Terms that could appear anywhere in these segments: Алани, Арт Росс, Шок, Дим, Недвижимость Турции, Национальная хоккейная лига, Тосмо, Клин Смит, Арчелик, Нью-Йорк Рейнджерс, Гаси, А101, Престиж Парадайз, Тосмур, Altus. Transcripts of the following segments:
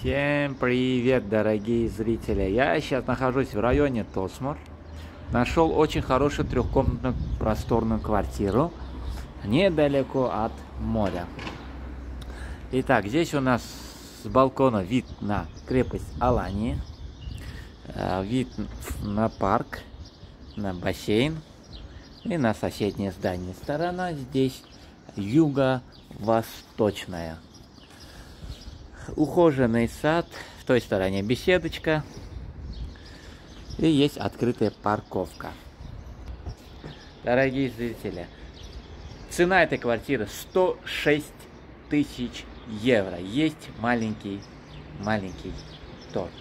Всем привет, дорогие зрители! Я сейчас нахожусь в районе Тосмур. Нашел очень хорошую трехкомнатную просторную квартиру недалеко от моря. Итак, здесь у нас с балкона вид на крепость Алани, вид на парк, на бассейн и на соседнее здание. Сторона здесь юго-восточная. Ухоженный сад, в той стороне беседочка, и есть открытая парковка. Дорогие зрители, цена этой квартиры 106 тысяч евро. Есть маленький торг.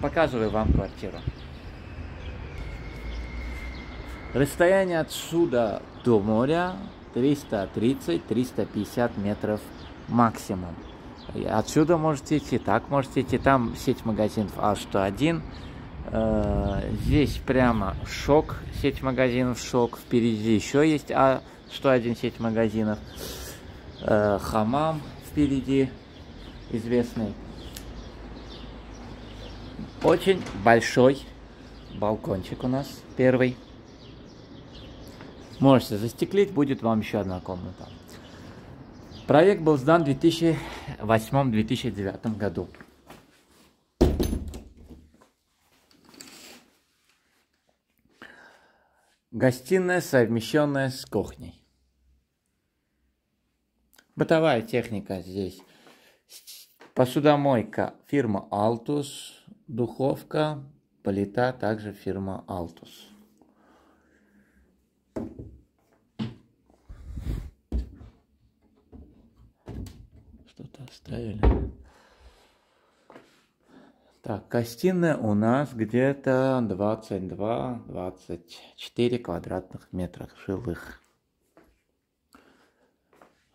Показываю вам квартиру. Расстояние отсюда до моря 330-350 метров максимум. Отсюда можете идти, так можете идти. Там сеть магазинов А101. Здесь прямо Шок, сеть магазинов Шок. Впереди еще есть А101 сеть магазинов. Хамам впереди известный. Очень большой балкончик у нас первый. Можете застеклить, будет вам еще одна комната. Проект был сдан в 2008-2009 году. Гостиная, совмещенная с кухней. Бытовая техника здесь. Посудомойка фирма Altus, духовка, плита также фирма Altus. Оставили. Так, гостиная у нас где-то 22-24 квадратных метров жилых.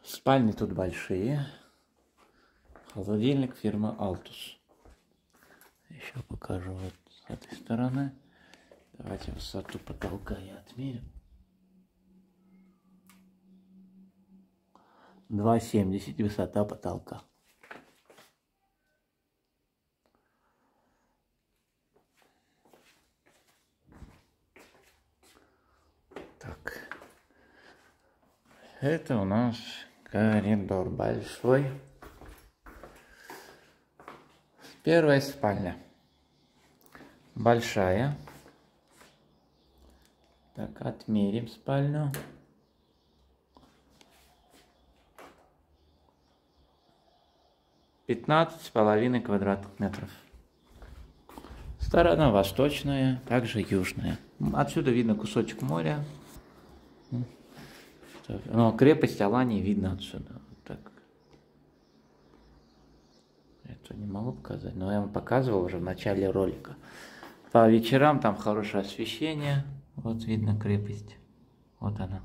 Спальни тут большие. Холодильник фирмы Altus. Еще покажу вот с этой стороны. Давайте высоту потолка я отмерю. 2,70 высота потолка. Так. Это у нас коридор большой. Первая спальня. Большая. Так, отмерим спальню. с половиной квадратных метров. Сторона восточная, также южная. Отсюда видно кусочек моря. Но крепость Алани видно отсюда. Вот так. Это не могу показать, но я вам показывал уже в начале ролика. По вечерам там хорошее освещение. Вот видно крепость. Вот она.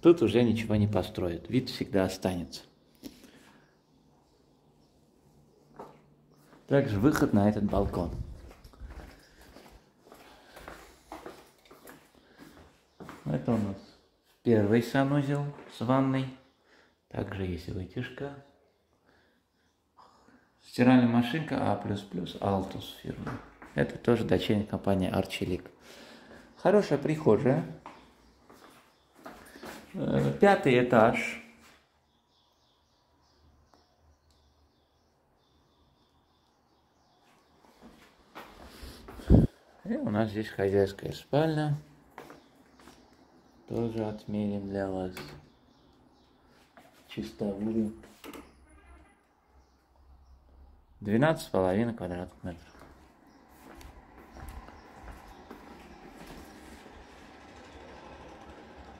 Тут уже ничего не построят. Вид всегда останется. Также выход на этот балкон. Это у нас первый санузел с ванной. Также есть вытяжка. Стиральная машинка А++ Altus фирмы. Это тоже дочерняя компания Арчелик. Хорошая прихожая. Пятый этаж. И у нас здесь хозяйская спальня. Тоже отмерим для вас чистовую. 12,5 квадратных метров.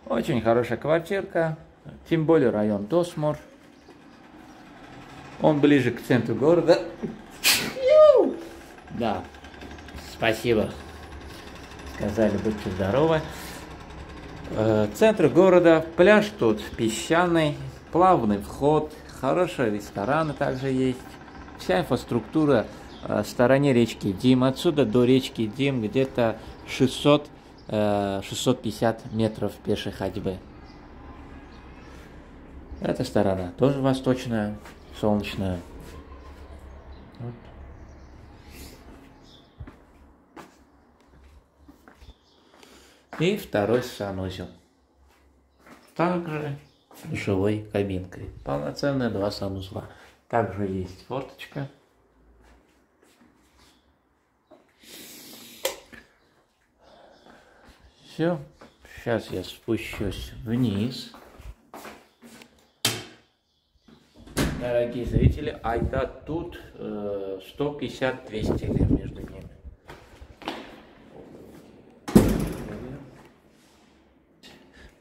Очень хорошая квартирка, тем более район Тосмур. Он ближе к центру города. Да, спасибо. Сказали, будьте здоровы. Центр города, пляж тут песчаный, плавный вход, хорошие рестораны также есть. Вся инфраструктура в стороне речки Дим. Отсюда до речки Дим где-то 650 метров пешей ходьбы. Эта сторона тоже восточная, солнечная. Вот. И второй санузел. Также с душевой кабинкой. Полноценные два санузла. Также есть форточка. Все. Сейчас я спущусь вниз. Дорогие зрители, а это тут 150-200 лет между ними.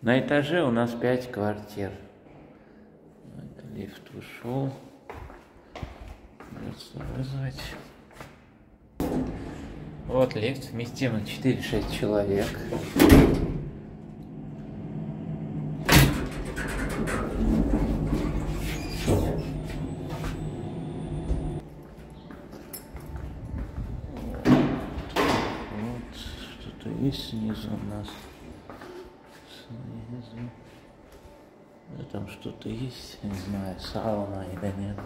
На этаже у нас 5 квартир. Лифт ушел. Придется вызвать. Вот лифт, вместимо 4-6 человек. Вот что-то есть снизу у нас. Снизу. Да, там что-то есть, не знаю, сауна или нет.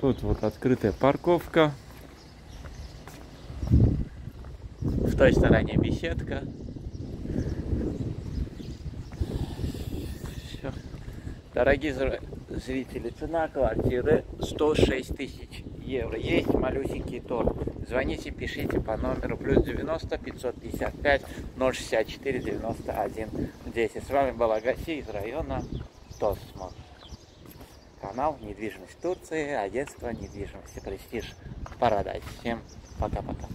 Тут вот открытая парковка. В той стороне беседка. Все. Дорогие зрители, цена квартиры 106 тысяч евро. Есть малюсенький торг. Звоните, пишите по номеру +90 555 064 91 10. С вами была Гаси из района Тосмо. Канал «Недвижимость Турции», агентство недвижимости «Престиж Парадайз». Всем пока-пока.